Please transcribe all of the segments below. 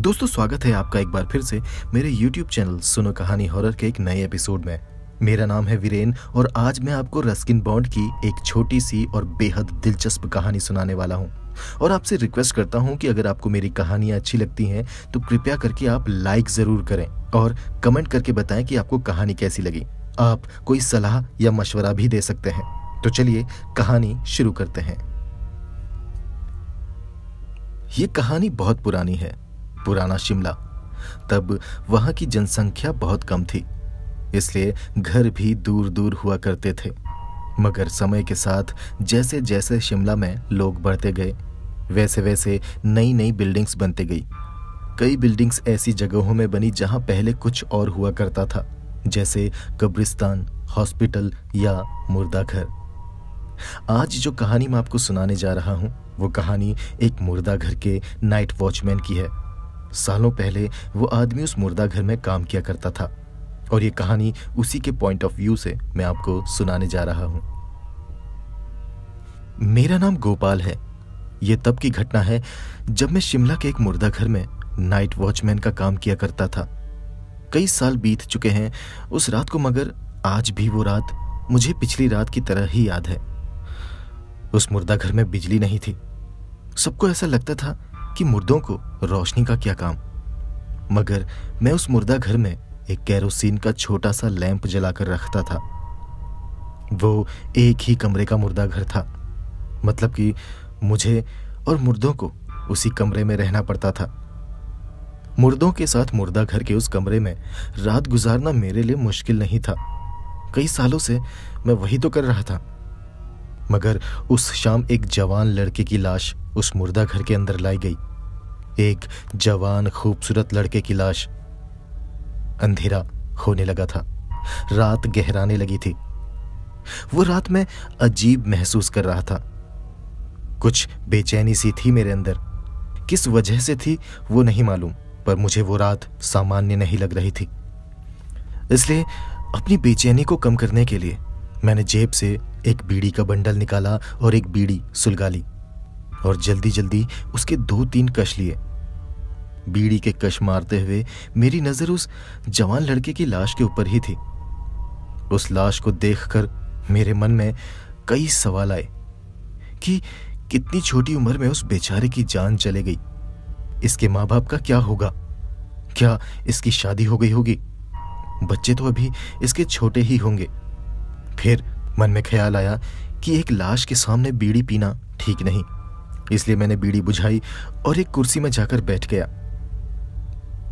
दोस्तों स्वागत है आपका एक बार फिर से मेरे YouTube चैनल सुनो कहानी हॉरर के एक नए एपिसोड में। मेरा नाम है वीरेन और आज मैं आपको रस्किन बॉन्ड की एक छोटी सी और बेहद दिलचस्प कहानी सुनाने वाला हूं। और आपसे रिक्वेस्ट करता हूं कि अगर आपको मेरी कहानियां अच्छी लगती हैं तो कृपया करके आप लाइक जरूर करें और कमेंट करके बताएं कि आपको कहानी कैसी लगी। आप कोई सलाह या मशवरा भी दे सकते हैं। तो चलिए कहानी शुरू करते हैं। ये कहानी बहुत पुरानी है, पुराना शिमला। तब वहां की जनसंख्या बहुत कम थी, इसलिए घर भी दूर दूर हुआ करते थे। मगर समय के साथ जैसे जैसे शिमला में लोग बढ़ते गए वैसे वैसे नई नई बिल्डिंग्स बनते गई। कई बिल्डिंग्स ऐसी जगहों में बनी जहां पहले कुछ और हुआ करता था, जैसे कब्रिस्तान, हॉस्पिटल या मुर्दा घर। आज जो कहानी मैं आपको सुनाने जा रहा हूं वो कहानी एक मुर्दा घर के नाइट वॉचमैन की है। सालों पहले वो आदमी उस मुर्दा घर में काम किया करता था और ये कहानी उसी के पॉइंट ऑफ व्यू से मैं आपको सुनाने जा रहा हूं। मेरा नाम गोपाल है। ये तब की घटना है जब मैं शिमला के एक मुर्दा घर में नाइट वॉचमैन का काम किया करता था। कई साल बीत चुके हैं उस रात को, मगर आज भी वो रात मुझे पिछली रात की तरह ही याद है। उस मुर्दा घर में बिजली नहीं थी। सबको ऐसा लगता था कि मुर्दों को रोशनी का क्या काम, मगर मैं उस मुर्दा घर में एक कैरोसिन का छोटा सा लैंप जलाकर रखता था। वो एक ही कमरे का मुर्दा घर था, मतलब कि मुझे और मुर्दों को उसी कमरे में रहना पड़ता था। मुर्दों के साथ मुर्दा घर के उस कमरे में रात गुजारना मेरे लिए मुश्किल नहीं था। कई सालों से मैं वही तो कर रहा था। मगर उस शाम एक जवान लड़के की लाश उस मुर्दा घर के अंदर लाई गई। एक जवान खूबसूरत लड़के की लाश। अंधेरा होने लगा था, रात गहराने लगी थी। वो रात मैं अजीब महसूस कर रहा था। कुछ बेचैनी सी थी मेरे अंदर, किस वजह से थी वो नहीं मालूम, पर मुझे वो रात सामान्य नहीं लग रही थी। इसलिए अपनी बेचैनी को कम करने के लिए मैंने जेब से एक बीड़ी का बंडल निकाला और एक बीड़ी सुलगा ली और जल्दी जल्दी उसके 2-3 कश लिए। बीड़ी के कश मारते हुए मेरी नजर उस जवान लड़के की लाश के ऊपर ही थी। उस लाश को देखकर मेरे मन में कई सवाल आए कि कितनी छोटी उम्र में उस बेचारे की जान चले गई। इसके माँ बाप का क्या होगा? क्या इसकी शादी हो गई होगी? बच्चे तो अभी इसके छोटे ही होंगे। फिर मन में ख्याल आया कि एक लाश के सामने बीड़ी पीना ठीक नहीं, इसलिए मैंने बीड़ी बुझाई और एक कुर्सी में जाकर बैठ गया।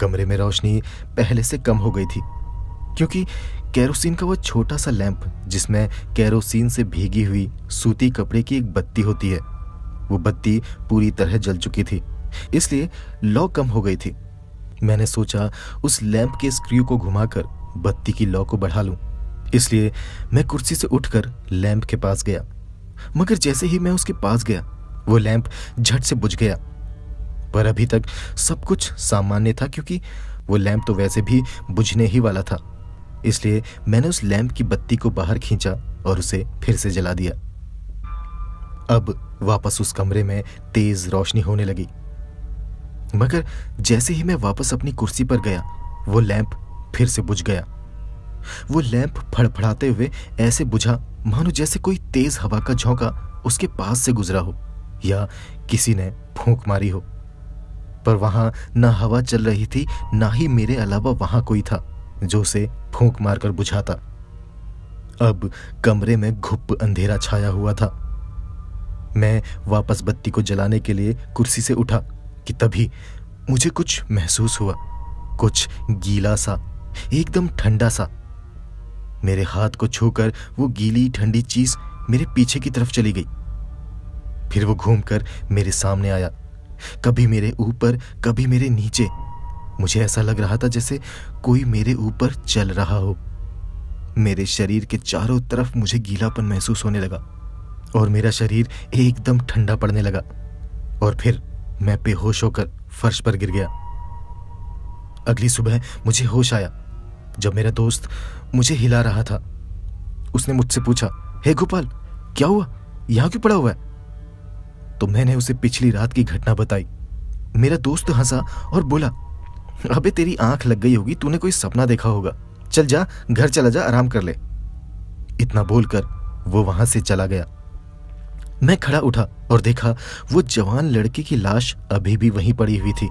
कमरे में रोशनी पहले से कम हो गई थी, क्योंकि कैरोसिन का वो छोटा सा लैंप जिसमें कैरोसिन से भीगी हुई सूती कपड़े की एक बत्ती होती है, वो बत्ती पूरी तरह जल चुकी थी, इसलिए लौ कम हो गई थी। मैंने सोचा उस लैंप के स्क्रू को घुमाकर बत्ती की लौ को बढ़ा लूं, इसलिए मैं कुर्सी से उठकर लैंप के पास गया। मगर जैसे ही मैं उसके पास गया वो लैंप झट से बुझ गया। पर अभी तक सब कुछ सामान्य था, क्योंकि वो लैंप तो वैसे भी बुझने ही वाला था। इसलिए मैंने उस लैंप की बत्ती को बाहर खींचा और उसे फिर से जला दिया। अब वापस उस कमरे में तेज रोशनी होने लगी। मगर जैसे ही मैं वापस अपनी कुर्सी पर गया वो लैंप फिर से बुझ गया। वो लैंप फड़फड़ाते हुए ऐसे बुझा मानो जैसे कोई तेज हवा का झोंका उसके पास से गुजरा हो या किसी ने फूंक मारी हो। पर वहां ना हवा चल रही थी ना ही मेरे अलावा वहां कोई था जो उसे फूंक मारकर बुझाता। अब कमरे में घुप अंधेरा छाया हुआ था। मैं वापस बत्ती को जलाने के लिए कुर्सी से उठा कि तभी मुझे कुछ महसूस हुआ, कुछ गीला सा, एकदम ठंडा सा। मेरे हाथ को छूकर वो गीली ठंडी चीज मेरे पीछे की तरफ चली गई। फिर वो घूमकर मेरे सामने आया, कभी मेरे ऊपर कभी मेरे नीचे। मुझे ऐसा लग रहा था जैसे कोई मेरे ऊपर चल रहा हो। मेरे शरीर के चारों तरफ मुझे गीलापन महसूस होने लगा और मेरा शरीर एकदम ठंडा पड़ने लगा और फिर मैं बेहोश होकर फर्श पर गिर गया। अगली सुबह मुझे होश आया जब मेरा दोस्त मुझे हिला रहा था। उसने मुझसे पूछा, हे गोपाल, क्या हुआ? यहाँ क्यों पड़ा हुआ है? तो मैंने उसे पिछली रात की घटना बताई मेरा दोस्त हंसा और बोला, अबे तेरी आंख लग गई होगी, तूने कोई सपना देखा होगा, चल जा घर चला जा, आराम कर ले। इतना बोलकर वो वहां से चला गया। मैं खड़ा उठा और देखा वो जवान लड़के की लाश अभी भी वहीं पड़ी हुई थी।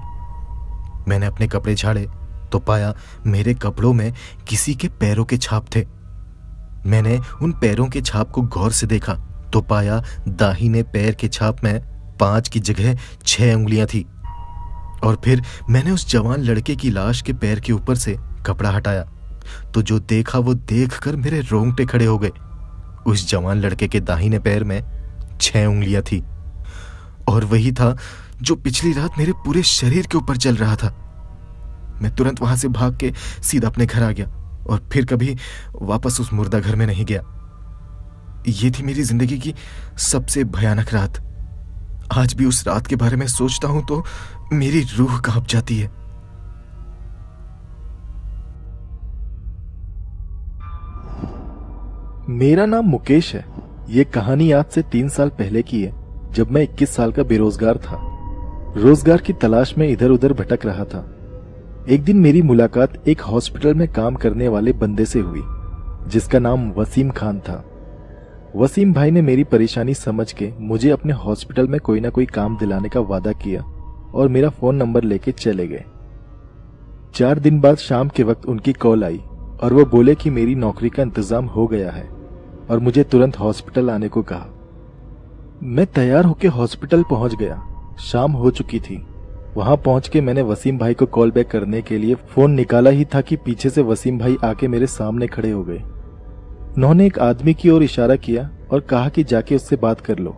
मैंने अपने कपड़े झाड़े तो पाया मेरे कपड़ों में किसी के पैरों के छाप थे। मैंने उन पैरों के छाप को गौर से देखा तो पाया दाहिने पैर के छाप में 5 की जगह 6 उंगलियां थी। और फिर मैंने उस जवान लड़के की लाश के पैर के ऊपर से कपड़ा हटाया तो जो देखा वो देखकर मेरे रोंगटे खड़े हो गए। उस जवान लड़के के दाहिने पैर में 6 उंगलियां थी और वही था जो पिछली रात मेरे पूरे शरीर के ऊपर चल रहा था। मैं तुरंत वहां से भाग के सीधा अपने घर आ गया और फिर कभी वापस उस मुर्दा घर में नहीं गया। ये थी मेरी जिंदगी की सबसे भयानक रात। आज भी उस रात के बारे में सोचता हूं तो मेरी रूह कांप जाती है। मेरा नाम मुकेश है। ये कहानी आज से 3 साल पहले की है, जब मैं 21 साल का बेरोजगार था। रोजगार की तलाश में इधर उधर भटक रहा था। एक दिन मेरी मुलाकात एक हॉस्पिटल में काम करने वाले बंदे से हुई, जिसका नाम वसीम खान था। वसीम भाई ने मेरी परेशानी समझ के मुझे अपने हॉस्पिटल में कोई ना कोई काम दिलाने का वादा किया और मेरा फोन नंबर लेके चले गए। 4 दिन बाद शाम के वक्त उनकी कॉल आई और वो बोले कि मेरी नौकरी का इंतजाम हो गया है और मुझे तुरंत हॉस्पिटल आने को कहा। मैं तैयार होकर हॉस्पिटल पहुंच गया। शाम हो चुकी थी। वहां पहुंच के मैंने वसीम भाई को कॉल बैक करने के लिए फोन निकाला ही था कि पीछे से वसीम भाई आके मेरे सामने खड़े हो गए। उन्होंने एक आदमी की ओर इशारा किया और कहा कि जाके उससे बात कर लो,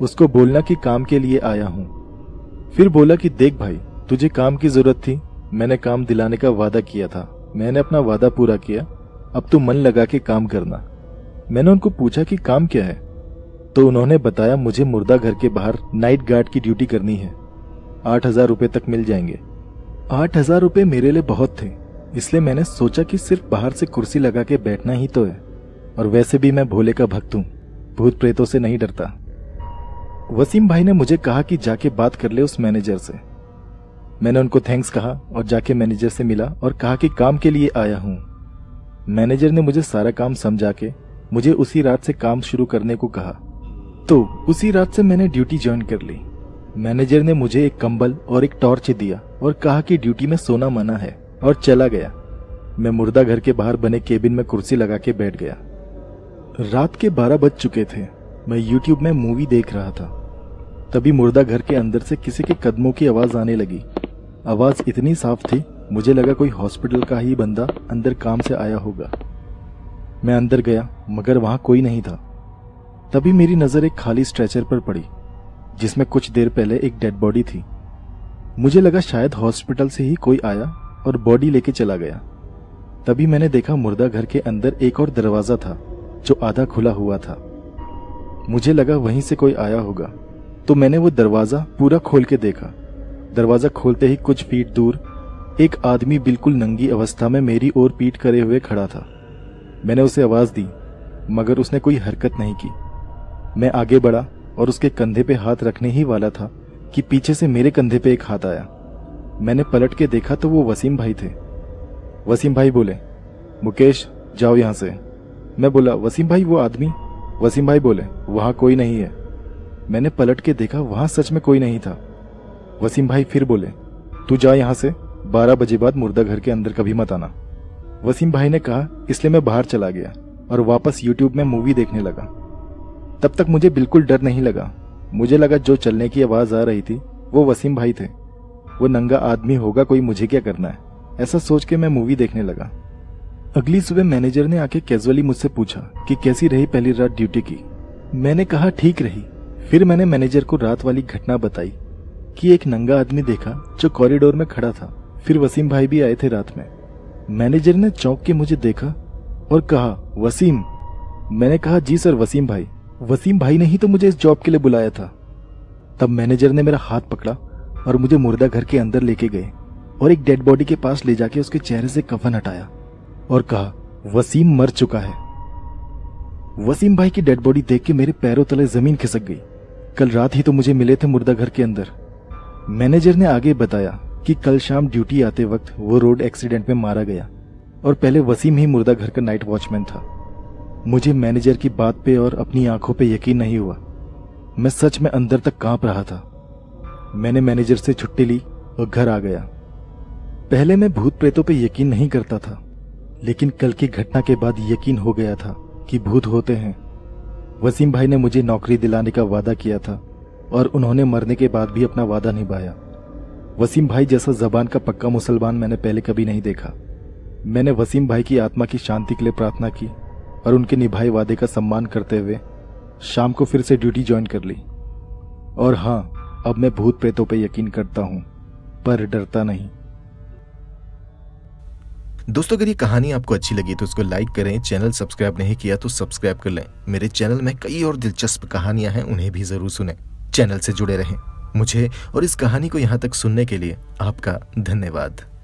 उसको बोलना कि काम के लिए आया हूँ। फिर बोला कि देख भाई, तुझे काम की जरूरत थी, मैंने काम दिलाने का वादा किया था, मैंने अपना वादा पूरा किया, अब तू मन लगा के काम करना। मैंने उनको पूछा कि काम क्या है तो उन्होंने बताया मुझे मुर्दा घर के बाहर नाइट गार्ड की ड्यूटी करनी है, 8,000 रुपये तक मिल जाएंगे। 8,000 रुपये मेरे लिए बहुत थे, इसलिए मैंने सोचा कि सिर्फ बाहर से कुर्सी लगा के बैठना ही तो है, और वैसे भी मैं भोले का भक्त हूँ, भूत प्रेतों से नहीं डरता। वसीम भाई ने मुझे कहा कि जाके बात कर ले उस मैनेजर से। मैंने उनको थैंक्स कहा और जाके मैनेजर से मिला और कहा कि काम के लिए आया हूँ। मैनेजर ने मुझे सारा काम समझा के मुझे उसी रात से काम शुरू करने को कहा, तो उसी रात से मैंने ड्यूटी ज्वाइन कर ली। मैनेजर ने मुझे एक कंबल और एक टॉर्च दिया और कहा कि ड्यूटी में सोना मना है, और चला गया। मैं मुर्दा घर के बाहर बने केबिन में कुर्सी लगा के बैठ गया। रात के 12 बज चुके थे। मैं YouTube में मूवी देख रहा था। तभी मुर्दा घर के अंदर से किसी के कदमों की आवाज़ आने लगी। आवाज़ इतनी साफ थी, मुझे लगा कोई हॉस्पिटल का ही बंदा अंदर काम से आया होगा। मैं अंदर गया मगर वहाँ कोई नहीं था। तभी मेरी नज़र एक खाली स्ट्रेचर पर पड़ी, जिसमें कुछ देर पहले एक डेड बॉडी थी। मुझे लगा शायद हॉस्पिटल से ही कोई आया और बॉडी लेके चला गया। तभी मैंने देखा मुर्दा घर के अंदर एक और दरवाज़ा था जो आधा खुला हुआ था। मुझे लगा वहीं से कोई आया होगा, तो मैंने वो दरवाज़ा पूरा खोल के देखा। दरवाज़ा खोलते ही कुछ फीट दूर एक आदमी बिल्कुल नंगी अवस्था में मेरी ओर पीठ करे हुए खड़ा था। मैंने उसे आवाज़ दी मगर उसने कोई हरकत नहीं की। मैं आगे बढ़ा और उसके कंधे पे हाथ रखने ही वाला था कि पीछे से मेरे कंधे पे एक हाथ आया। मैंने पलट के देखा तो वो वसीम भाई थे। वसीम भाई बोले, मुकेश जाओ यहाँ से। मैं बोला, वसीम भाई वो आदमी। वसीम भाई बोले, वहाँ कोई नहीं है। मैंने पलट के देखा, वहाँ सच में कोई नहीं था। वसीम भाई फिर बोले, तू जा यहाँ से, 12 बजे बाद मुर्दा घर के अंदर कभी मत आना। वसीम भाई ने कहा, इसलिए मैं बाहर चला गया और वापस YouTube में मूवी देखने लगा। तब तक मुझे बिल्कुल डर नहीं लगा। मुझे लगा जो चलने की आवाज़ आ रही थी वो वसीम भाई थे, वो नंगा आदमी होगा, कोई मुझे क्या करना है, ऐसा सोच के मैं मूवी देखने लगा। अगली सुबह मैनेजर ने आके कैजुअली मुझसे पूछा कि कैसी रही पहली रात ड्यूटी की। मैंने कहा ठीक रही। फिर मैंने मैनेजर को रात वाली घटना बताई कि एक नंगा आदमी देखा जो कॉरिडोर में खड़ा था। फिर वसीम भाई भी आए थे रात में। मैनेजर ने चौंक के मुझे देखा और कहा, वसीम। मैंने कहा, जी सर वसीम भाई। वसीम भाई ने ही तो मुझे इस जॉब के लिए बुलाया था। तब मैनेजर ने मेरा हाथ पकड़ा और मुझे मुर्दा घर के अंदर लेके गए और एक डेड बॉडी के पास ले जाके उसके चेहरे से कफन हटाया और कहा, वसीम मर चुका है। वसीम भाई की डेड बॉडी देख के मेरे पैरों तले जमीन खिसक गई। कल रात ही तो मुझे मिले थे मुर्दा घर के अंदर। मैनेजर ने आगे बताया कि कल शाम ड्यूटी आते वक्त वो रोड एक्सीडेंट में मारा गया और पहले वसीम ही मुर्दा घर का नाइट वॉचमैन था। मुझे मैनेजर की बात पे और अपनी आंखों पे यकीन नहीं हुआ। मैं सच में अंदर तक कांप रहा था। मैंने मैनेजर से छुट्टी ली और घर आ गया। पहले मैं भूत प्रेतों पे यकीन नहीं करता था, लेकिन कल की घटना के बाद यकीन हो गया था कि भूत होते हैं। वसीम भाई ने मुझे नौकरी दिलाने का वादा किया था और उन्होंने मरने के बाद भी अपना वादा निभाया। वसीम भाई जैसा जबान का पक्का मुसलमान मैंने पहले कभी नहीं देखा। मैंने वसीम भाई की आत्मा की शांति के लिए प्रार्थना की और उनके निभाए वादे का सम्मान करते हुए शाम को फिर से ड्यूटी ज्वाइन कर ली। और हाँ, अब मैं भूत प्रेतों पे यकीन करता हूँ, पर डरता नहीं। दोस्तों, अगर ये कहानी आपको अच्छी लगी तो इसको लाइक करें। चैनल सब्सक्राइब नहीं किया तो सब्सक्राइब कर लें। मेरे चैनल में कई और दिलचस्प कहानियां हैं, उन्हें भी जरूर सुनें। चैनल से जुड़े रहें। मुझे और इस कहानी को यहाँ तक सुनने के लिए आपका धन्यवाद।